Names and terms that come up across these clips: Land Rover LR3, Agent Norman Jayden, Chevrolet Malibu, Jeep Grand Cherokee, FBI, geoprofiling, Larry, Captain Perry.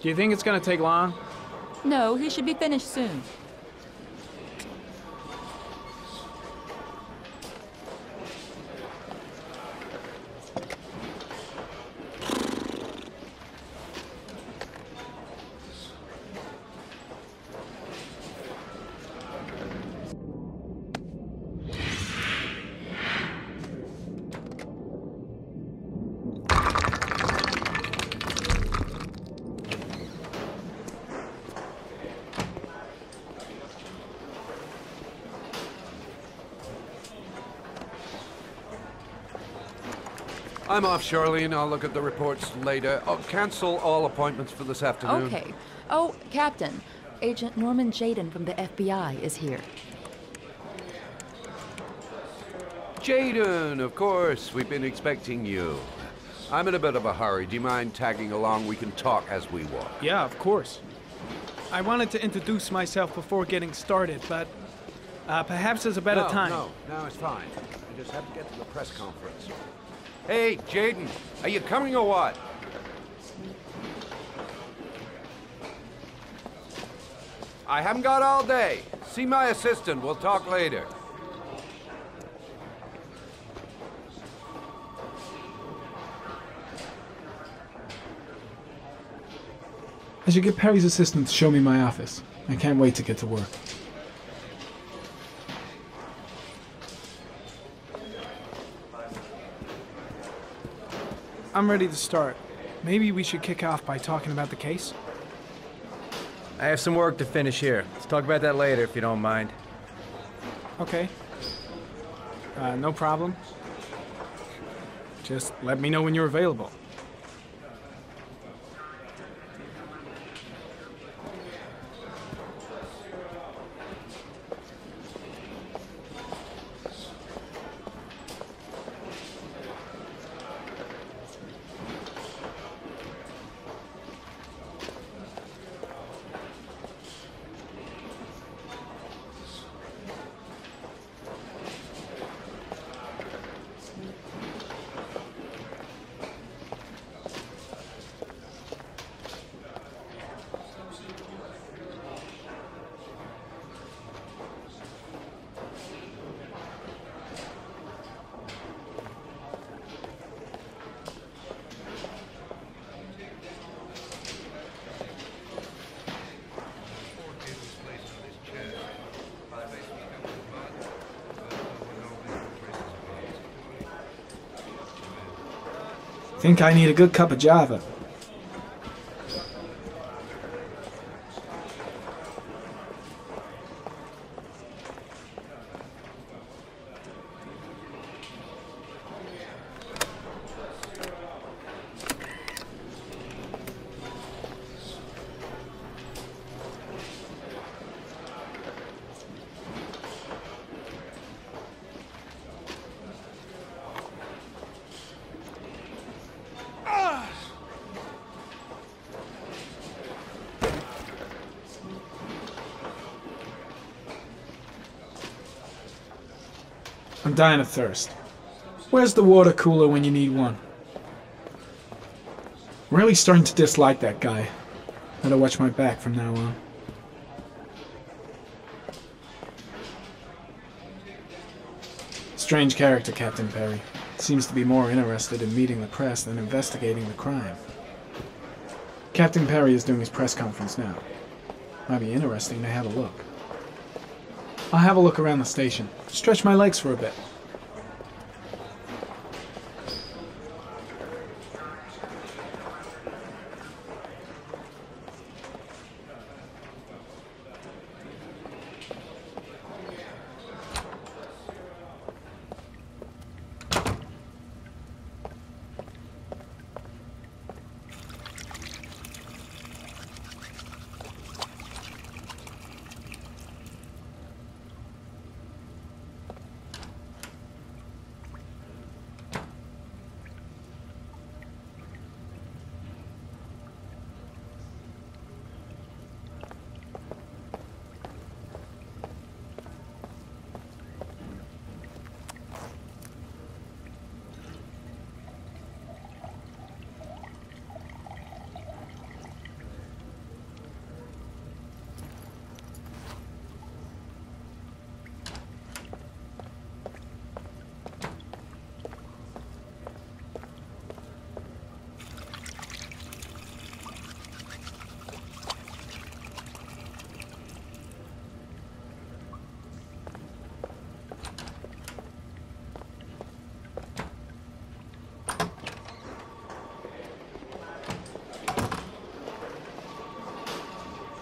Do you think it's gonna take long? No, he should be finished soon. I'm off, Charlene. I'll look at the reports later. I'll cancel all appointments for this afternoon. Okay. Oh, Captain. Agent Norman Jayden from the FBI is here. Jayden, of course. We've been expecting you. I'm in a bit of a hurry. Do you mind tagging along? We can talk as we walk. Yeah, of course. I wanted to introduce myself before getting started, but perhaps there's a better time. No, it's fine. I just have to get to the press conference. Hey, Jayden, are you coming or what? I haven't got all day. See my assistant. We'll talk later. I should get Perry's assistant to show me my office. I can't wait to get to work. I'm ready to start. Maybe we should kick off by talking about the case? I have some work to finish here. Let's talk about that later, if you don't mind. Okay. No problem. Just let me know when you're available. Think I need a good cup of Java. I'm dying of thirst. Where's the water cooler when you need one? Really starting to dislike that guy. Better watch my back from now on. Strange character, Captain Perry. Seems to be more interested in meeting the press than investigating the crime. Captain Perry is doing his press conference now. Might be interesting to have a look. I'll have a look around the station. Stretch my legs for a bit.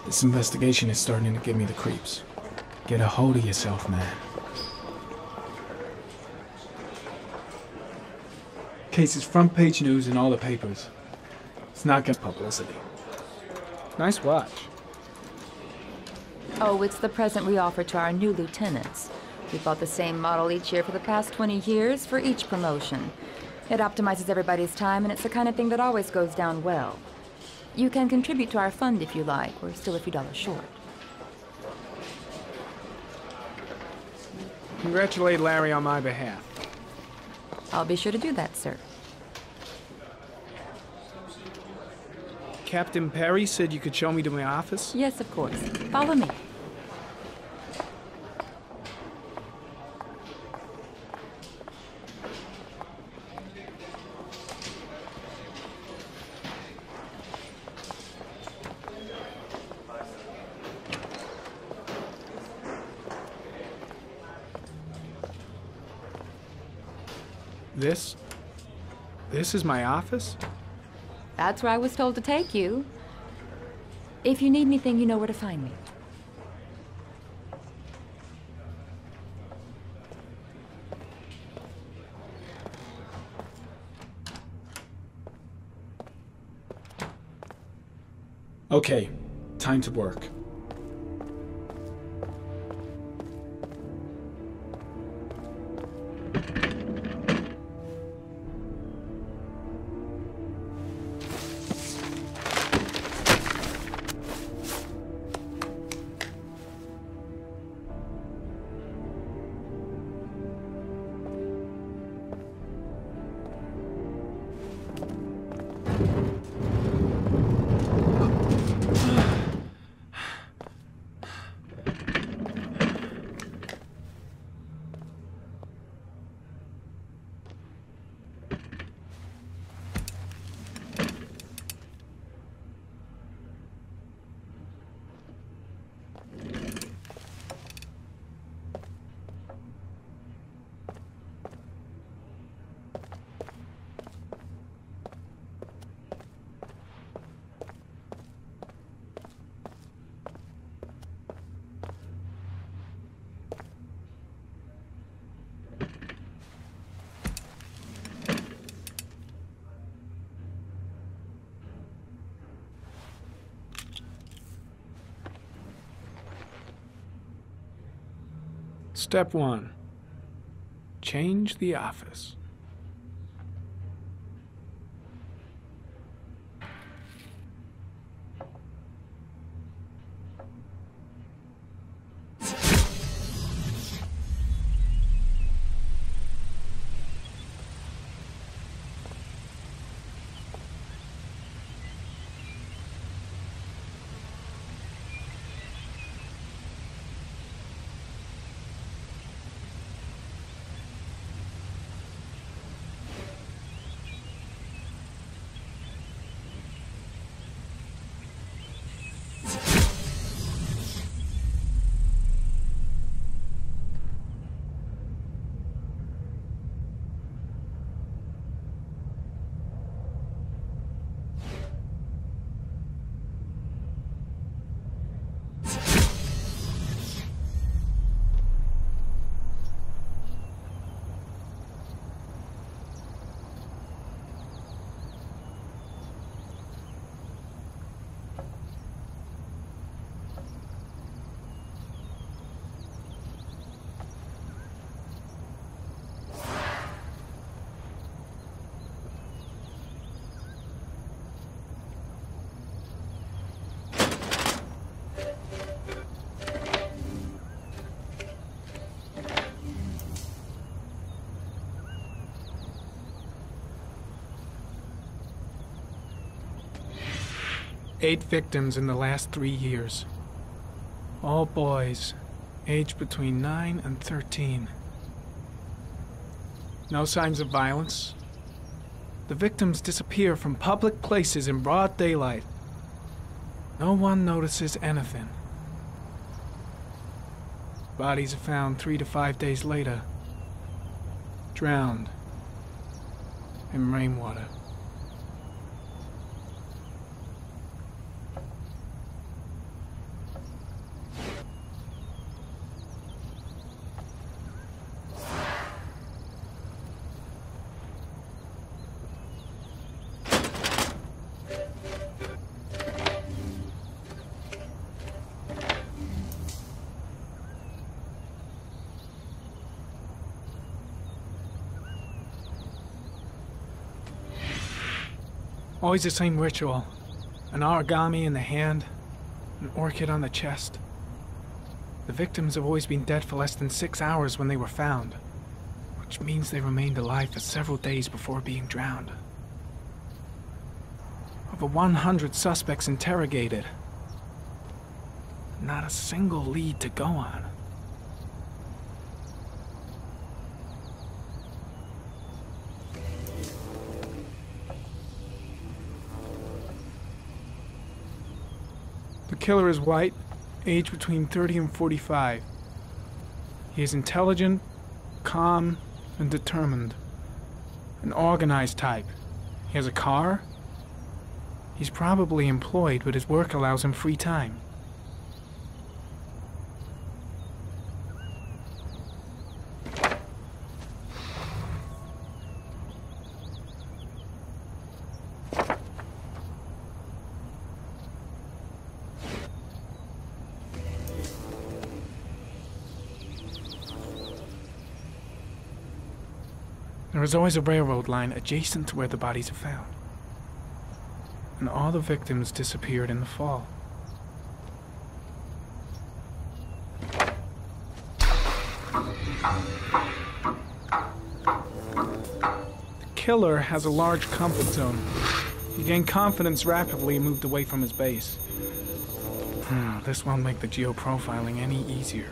This investigation is starting to give me the creeps. Get a hold of yourself, man. Case is front page news in all the papers. It's not good publicity. Nice watch. Oh, it's the present we offer to our new lieutenants. We bought the same model each year for the past 20 years for each promotion. It optimizes everybody's time, and it's the kind of thing that always goes down well. You can contribute to our fund if you like. We're still a few dollars short. Congratulate Larry on my behalf. I'll be sure to do that, sir. Captain Perry said you could show me to my office? Yes, of course. Follow me. This is my office? That's where I was told to take you. If you need anything, you know where to find me. Okay, time to work. Step 1. Change the office. Eight victims in the last 3 years. All boys, aged between 9 and 13. No signs of violence. The victims disappear from public places in broad daylight. No one notices anything. Bodies are found 3 to 5 days later, drowned in rainwater. Always the same ritual. An origami in the hand, an orchid on the chest. The victims have always been dead for less than 6 hours when they were found, which means they remained alive for several days before being drowned. Over 100 suspects interrogated. Not a single lead to go on. The killer is white, age between 30 and 45. He is intelligent, calm, and determined. An organized type. He has a car. He's probably employed, but his work allows him free time. There is always a railroad line adjacent to where the bodies are found. And all the victims disappeared in the fall. The killer has a large comfort zone. He gained confidence rapidly and moved away from his base. This won't make the geoprofiling any easier.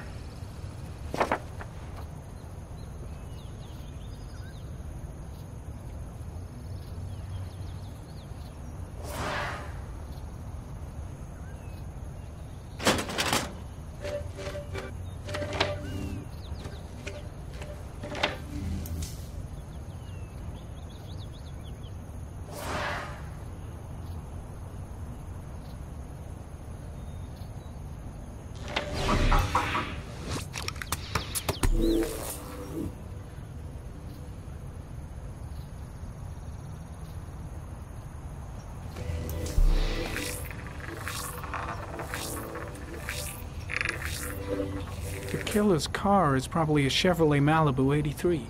The killer's car is probably a Chevrolet Malibu 83.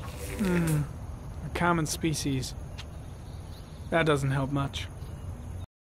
A common species. That doesn't help much.